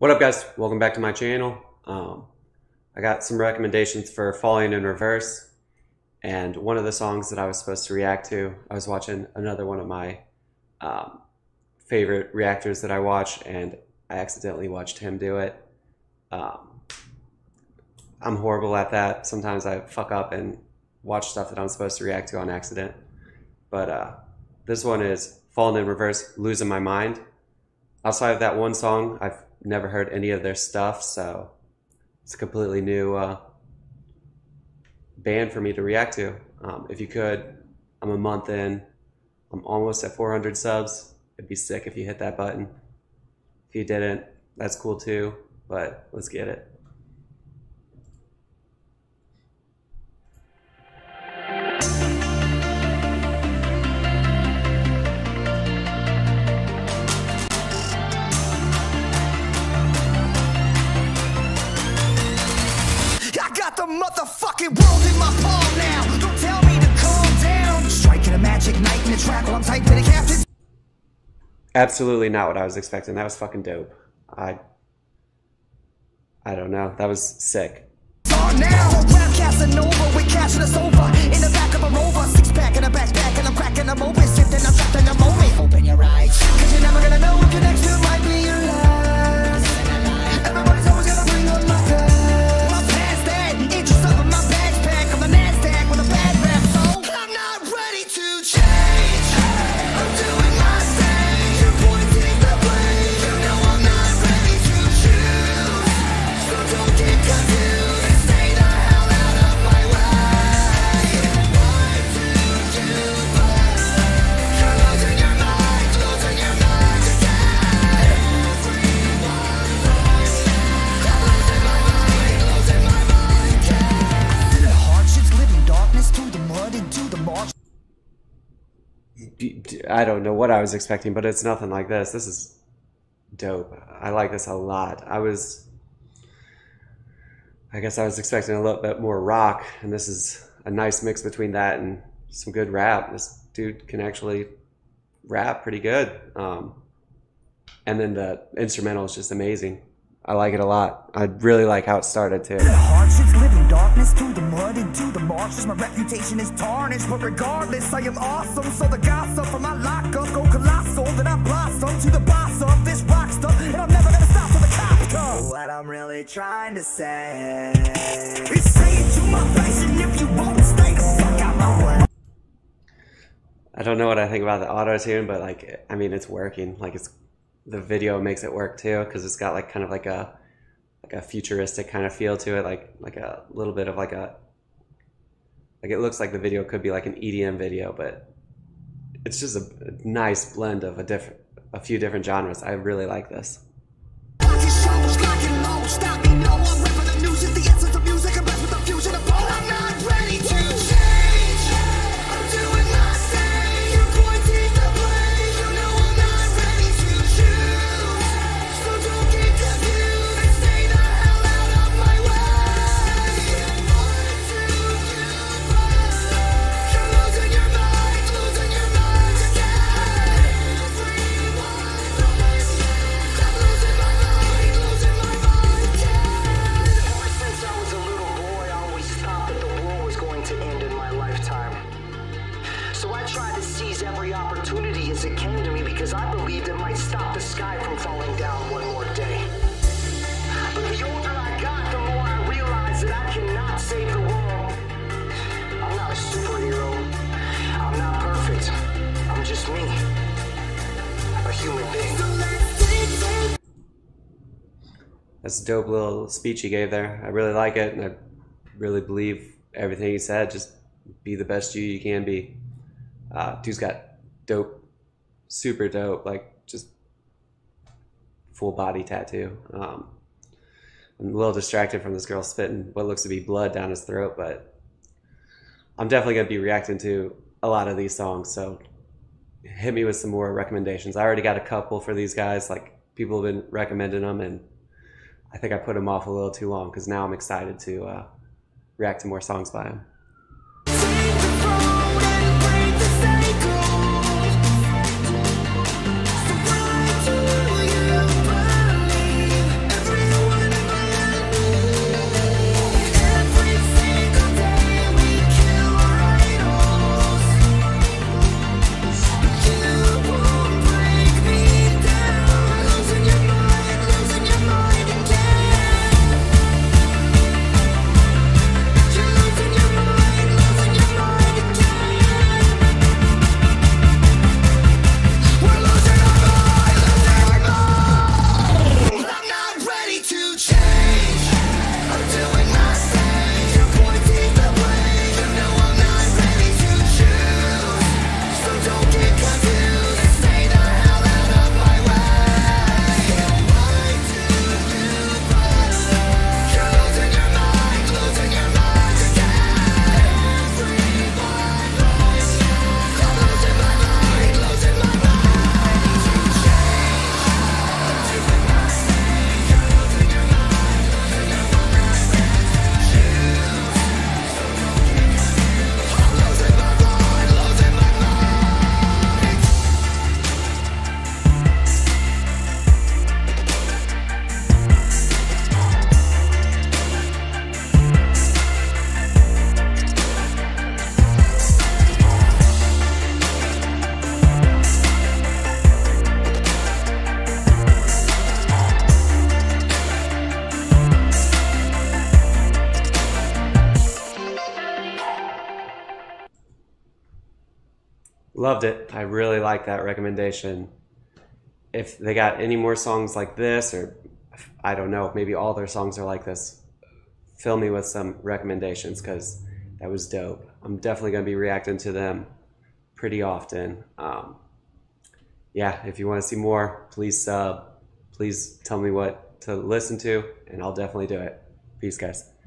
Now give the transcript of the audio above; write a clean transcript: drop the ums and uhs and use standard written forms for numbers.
What up, guys? Welcome back to my channel. I got some recommendations for Falling in Reverse, and one of the songs that I was supposed to react to, I was watching another one of my favorite reactors that I watch, and I accidentally watched him do it. I'm horrible at that. Sometimes I fuck up and watch stuff that I'm supposed to react to on accident. But this one is Falling in Reverse, Losing My Mind. Outside of that one song, I've never heard any of their stuff, so it's a completely new band for me to react to. If you could, I'm a month in. I'm almost at 400 subs. It'd be sick if you hit that button. If you didn't, that's cool too, but let's get it. Motherfucking world in my palm now. Don't tell me to calm down. Striking a magic night in the track while I'm typing a captain. Absolutely not what I was expecting. That was fucking dope. I don't know. That was sick. Now rap Casanova, we're catching us over in the back of a Rover, six pack in a backpack, and I'm cracking them open, sifting, I'm trapped in the moment. Open your eyes, 'cause you're never gonna know if your next tune might be your last. Everybody's always gonna bring up my past. I don't know what I was expecting, but it's nothing like this. This is dope. I like this a lot. I guess I was expecting a little bit more rock, and this is a nice mix between that and some good rap. This dude can actually rap pretty good. And then the instrumental is just amazing. I like it a lot. I really like how it started too. The hardships live in darkness, through the mud and to the marshes. My reputation is tarnished, but regardless, I am awesome. So the gossip from my lockup go colossal, then I blossom to the boss of this rock stuff, and I'm never gonna stop till the cops come. What I'm really trying to say is say it to my face, and if you won't stay, fuck out my way. I don't know what I think about the auto tune, but like, I mean, it's working. Like, it's. The video makes it work too, because it's got like kind of like a futuristic kind of feel to it, like a little bit of like it looks like the video could be like an EDM video, but it's just a nice blend of a few different genres. I really like this. That's a dope little speech he gave there. I really like it, and I really believe everything he said. Just be the best you can be. Dude's got dope, super dope, like just full body tattoo. I'm a little distracted from this girl spitting what looks to be blood down his throat, but I'm definitely going to be reacting to a lot of these songs, so hit me with some more recommendations. I already got a couple for these guys. Like, people have been recommending them, and I think I put them off a little too long, because now I'm excited to react to more songs by them. Loved it. I really like that recommendation. If they got any more songs like this, or I don't know, maybe all their songs are like this, fill me with some recommendations, because that was dope. I'm definitely going to be reacting to them pretty often. Yeah, if you want to see more, please sub. Please tell me what to listen to, and I'll definitely do it. Peace, guys.